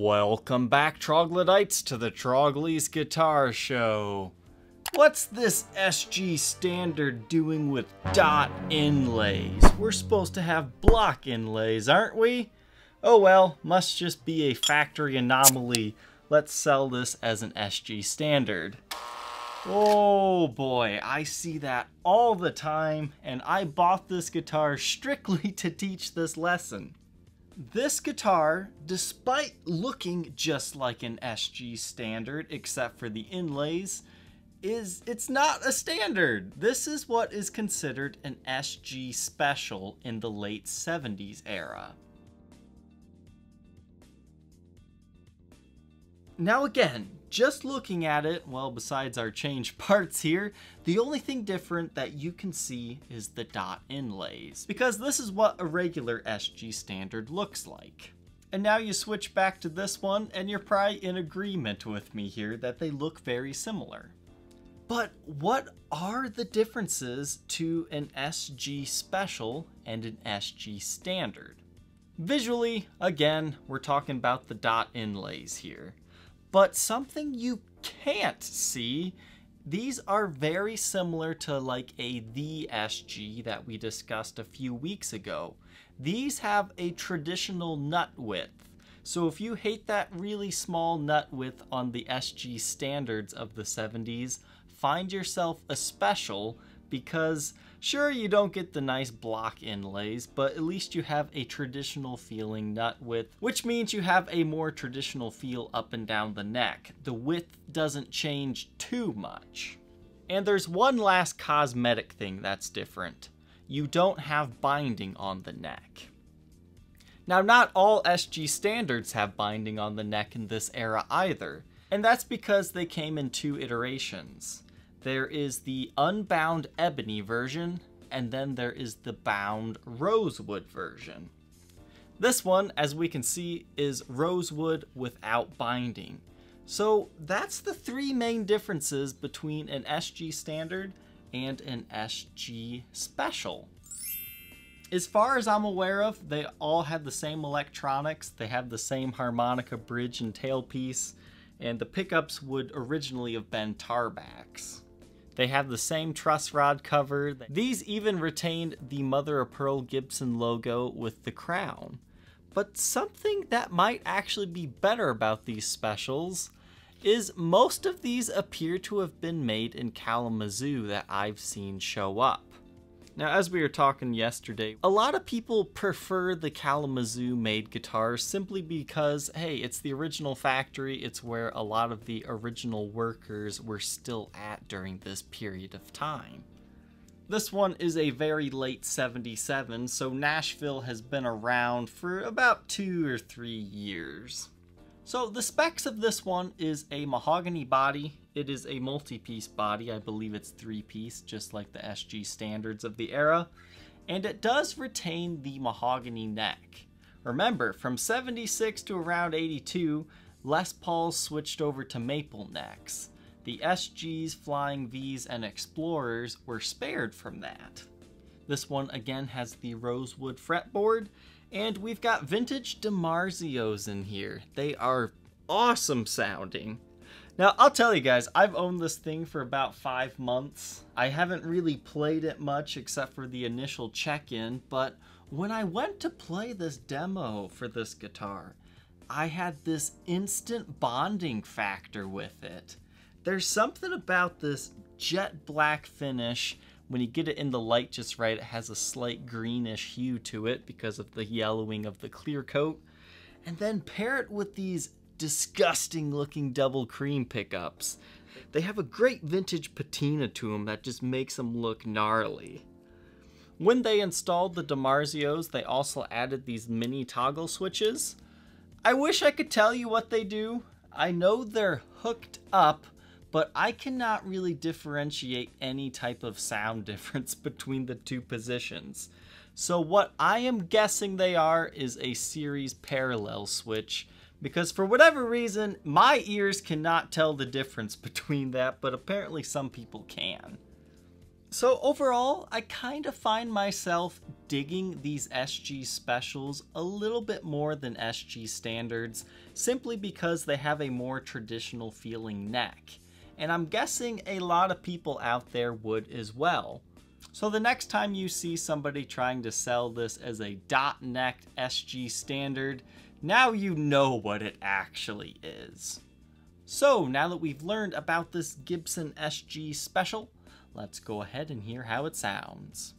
Welcome back, troglodytes, to the Trogly's Guitar Show. What's this SG Standard doing with dot inlays? We're supposed to have block inlays, aren't we? Oh well, must just be a factory anomaly. Let's sell this as an SG Standard. Oh boy, I see that all the time, and I bought this guitar strictly to teach this lesson. This guitar, despite looking just like an SG Standard, except for the inlays, it's not a standard. This is what is considered an SG Special in the late 70s era. Now again, just looking at it, well, besides our changed parts here, the only thing different that you can see is the dot inlays, because this is what a regular SG Standard looks like. And now you switch back to this one, and you're probably in agreement with me here that they look very similar. But what are the differences to an SG Special and an SG Standard? Visually, again, we're talking about the dot inlays here. But something you can't see, these are very similar to like the SG that we discussed a few weeks ago. These have a traditional nut width. So if you hate that really small nut width on the SG Standards of the 70s, find yourself a Special, because sure, you don't get the nice block inlays, but at least you have a traditional feeling nut width, which means you have a more traditional feel up and down the neck. The width doesn't change too much. And there's one last cosmetic thing that's different. You don't have binding on the neck. Now, not all SG Standards have binding on the neck in this era either, and that's because they came in two iterations. There is the unbound ebony version, and then there is the bound rosewood version. This one, as we can see, is rosewood without binding. So that's the three main differences between an SG Standard and an SG Special. As far as I'm aware of, they all had the same electronics, they had the same harmonica bridge and tailpiece, and the pickups would originally have been tarbacks. They have the same truss rod cover. These even retained the mother of pearl Gibson logo with the crown. But something that might actually be better about these Specials is most of these appear to have been made in Kalamazoo that I've seen show up. Now, as we were talking yesterday, a lot of people prefer the Kalamazoo made guitars simply because, hey, it's the original factory, it's where a lot of the original workers were still at during this period of time. This one is a very late 77, so Nashville has been around for about 2 or 3 years. So the specs of this one is a mahogany body. It is a multi-piece body. I believe it's 3-piece, just like the SG Standards of the era. And it does retain the mahogany neck. Remember, from 76 to around 82, Les Pauls switched over to maple necks. The SGs, Flying Vs, and Explorers were spared from that. This one again has the rosewood fretboard, and we've got vintage DiMarzios in here. They are awesome sounding. Now, I'll tell you guys, I've owned this thing for about 5 months. I haven't really played it much except for the initial check-in, but when I went to play this demo for this guitar, I had this instant bonding factor with it. There's something about this jet black finish. When you get it in the light just right, it has a slight greenish hue to it because of the yellowing of the clear coat. And then pair it with these disgusting looking double cream pickups. They have a great vintage patina to them that just makes them look gnarly. When they installed the DiMarzios, they also added these mini toggle switches. I wish I could tell you what they do. I know they're hooked up, but I cannot really differentiate any type of sound difference between the two positions. So what I am guessing they are is a series parallel switch, because for whatever reason, my ears cannot tell the difference between that, but apparently some people can. So overall, I kind of find myself digging these SG Specials a little bit more than SG Standards, simply because they have a more traditional feeling neck. And I'm guessing a lot of people out there would as well. So the next time you see somebody trying to sell this as a dot-necked SG Standard, now you know what it actually is. So now that we've learned about this Gibson SG Special, let's go ahead and hear how it sounds.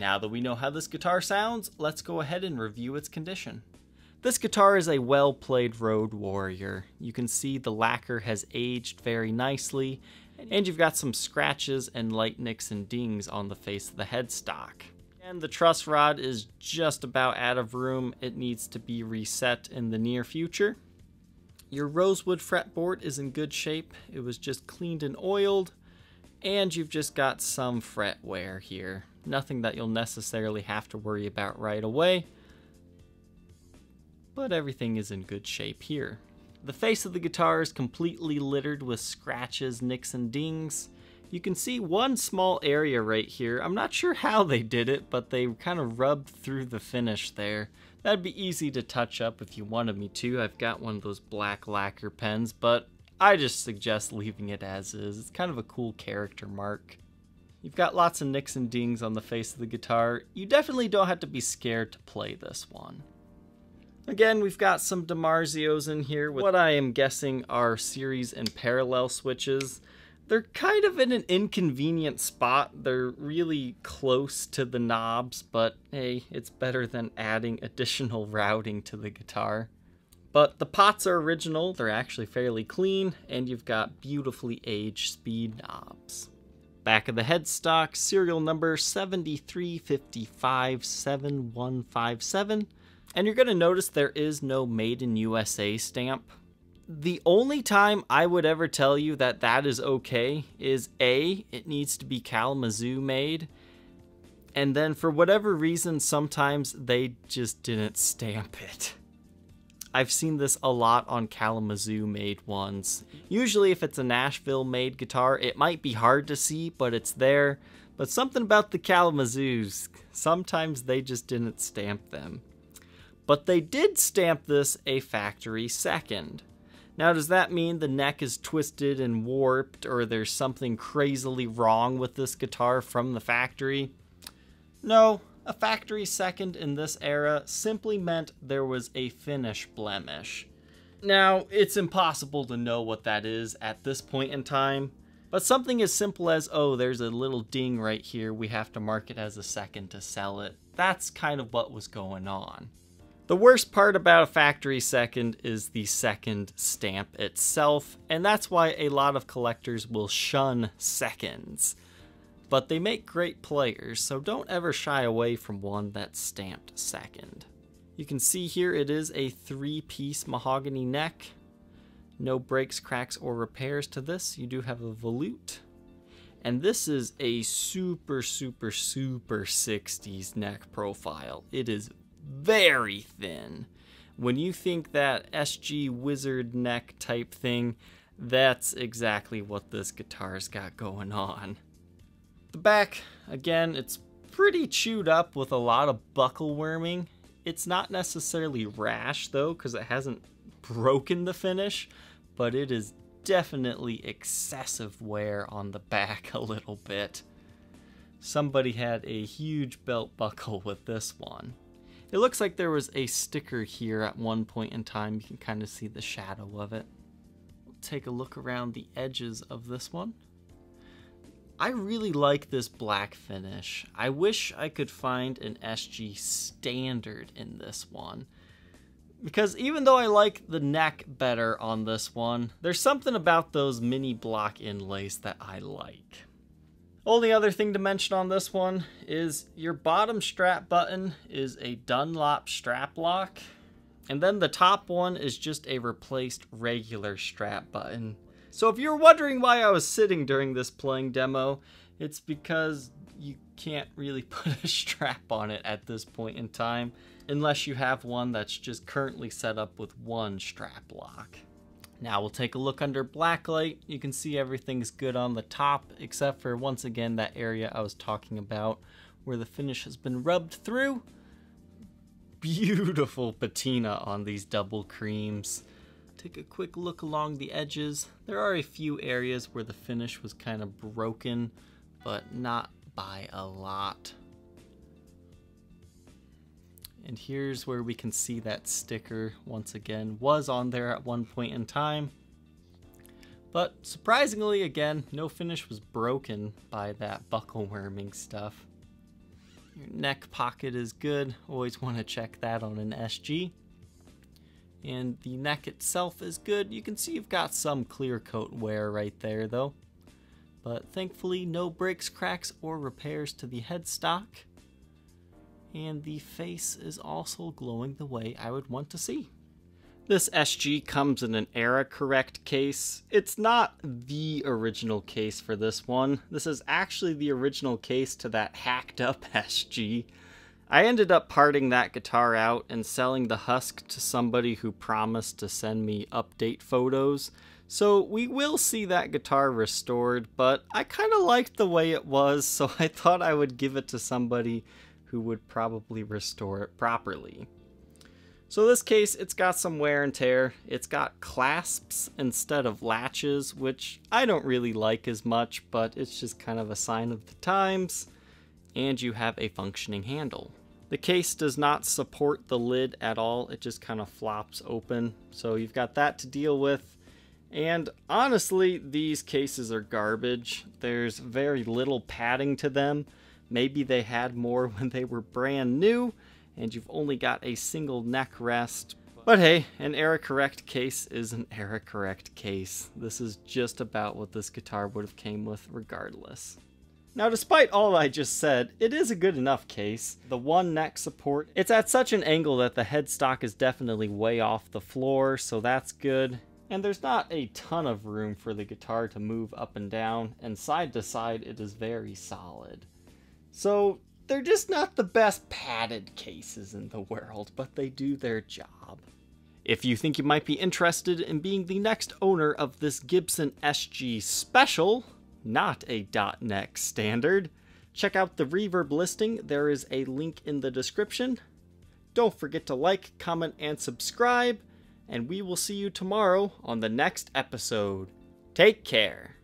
Now that we know how this guitar sounds, let's go ahead and review its condition. This guitar is a well-played Road Warrior. You can see the lacquer has aged very nicely, and you've got some scratches and light nicks and dings on the face of the headstock. And the truss rod is just about out of room. It needs to be reset in the near future. Your rosewood fretboard is in good shape. It was just cleaned and oiled, and you've just got some fret wear here. Nothing that you'll necessarily have to worry about right away, but everything is in good shape here. The face of the guitar is completely littered with scratches, nicks, and dings, You can see one small area right here. I'm not sure how they did it, but they kind of rubbed through the finish there. That'd be easy to touch up if you wanted me to. I've got one of those black lacquer pens, but I just suggest leaving it as is. It's kind of a cool character mark. You've got lots of nicks and dings on the face of the guitar. You definitely don't have to be scared to play this one. Again, we've got some DiMarzios in here with what I am guessing are series and parallel switches. They're kind of in an inconvenient spot. They're really close to the knobs, but hey, it's better than adding additional routing to the guitar. But the pots are original, they're actually fairly clean, and you've got beautifully aged speed knobs. Back of the headstock, serial number 73557157, and you're going to notice there is no Made in USA stamp. The only time I would ever tell you that that is okay is A, it needs to be Kalamazoo made, and then for whatever reason, sometimes they just didn't stamp it. I've seen this a lot on Kalamazoo made ones. Usually if it's a Nashville made guitar, it might be hard to see, but it's there. But something about the Kalamazoos, sometimes they just didn't stamp them. But they did stamp this a factory second. Now does that mean the neck is twisted and warped or there's something crazily wrong with this guitar from the factory? No. A factory second in this era simply meant there was a finish blemish. Now, it's impossible to know what that is at this point in time, but something as simple as, oh, there's a little ding right here, we have to mark it as a second to sell it. That's kind of what was going on. The worst part about a factory second is the second stamp itself, and that's why a lot of collectors will shun seconds. But they make great players, so don't ever shy away from one that's stamped second. You can see here it is a three-piece mahogany neck. No breaks, cracks, or repairs to this. You do have a volute. And this is a super, super, super 60s neck profile. It is very thin. When you think that SG wizard neck type thing, that's exactly what this guitar's got going on. The back, again, it's pretty chewed up with a lot of buckle worming. It's not necessarily rash though, because it hasn't broken the finish, but it is definitely excessive wear on the back a little bit. Somebody had a huge belt buckle with this one. It looks like there was a sticker here at one point in time. You can kind of see the shadow of it. We'll take a look around the edges of this one. I really like this black finish. I wish I could find an SG Standard in this one. Because even though I like the neck better on this one, there's something about those mini block inlays that I like. Only other thing to mention on this one is your bottom strap button is a Dunlop strap lock. And then the top one is just a replaced regular strap button. So if you're wondering why I was sitting during this playing demo, it's because you can't really put a strap on it at this point in time, unless you have one that's just currently set up with one strap lock. Now we'll take a look under blacklight. You can see everything's good on the top, except for once again that area I was talking about where the finish has been rubbed through. Beautiful patina on these double creams. Take a quick look along the edges. There are a few areas where the finish was kind of broken, but not by a lot. And here's where we can see that sticker once again was on there at one point in time. But surprisingly, again, no finish was broken by that buckle worming stuff. Your neck pocket is good. Always want to check that on an SG. And the neck itself is good. You can see you've got some clear coat wear right there though. But thankfully no breaks, cracks, or repairs to the headstock. And the face is also glowing the way I would want to see. This SG comes in an era correct case. It's not the original case for this one. This is actually the original case to that hacked up SG. I ended up parting that guitar out and selling the husk to somebody who promised to send me update photos, So we will see that guitar restored, but I kind of liked the way it was, so I thought I would give it to somebody who would probably restore it properly. So in this case, it's got some wear and tear. It's got clasps instead of latches, which I don't really like as much, but it's just kind of a sign of the times. And you have a functioning handle. The case does not support the lid at all. It just kind of flops open. So you've got that to deal with. And honestly, these cases are garbage. There's very little padding to them. Maybe they had more when they were brand new, and you've only got a single neck rest. But hey, an error-correct case is an error-correct case. This is just about what this guitar would have came with regardless. Now, despite all I just said, it is a good enough case. The one neck support, it's at such an angle that the headstock is definitely way off the floor, so that's good. And there's not a ton of room for the guitar to move up and down, and side to side it is very solid. So they're just not the best padded cases in the world, but they do their job. If you think you might be interested in being the next owner of this Gibson SG Special, not a .neck standard, check out the Reverb listing. There is a link in the description. Don't forget to like, comment, and subscribe, and we will see you tomorrow on the next episode. Take care.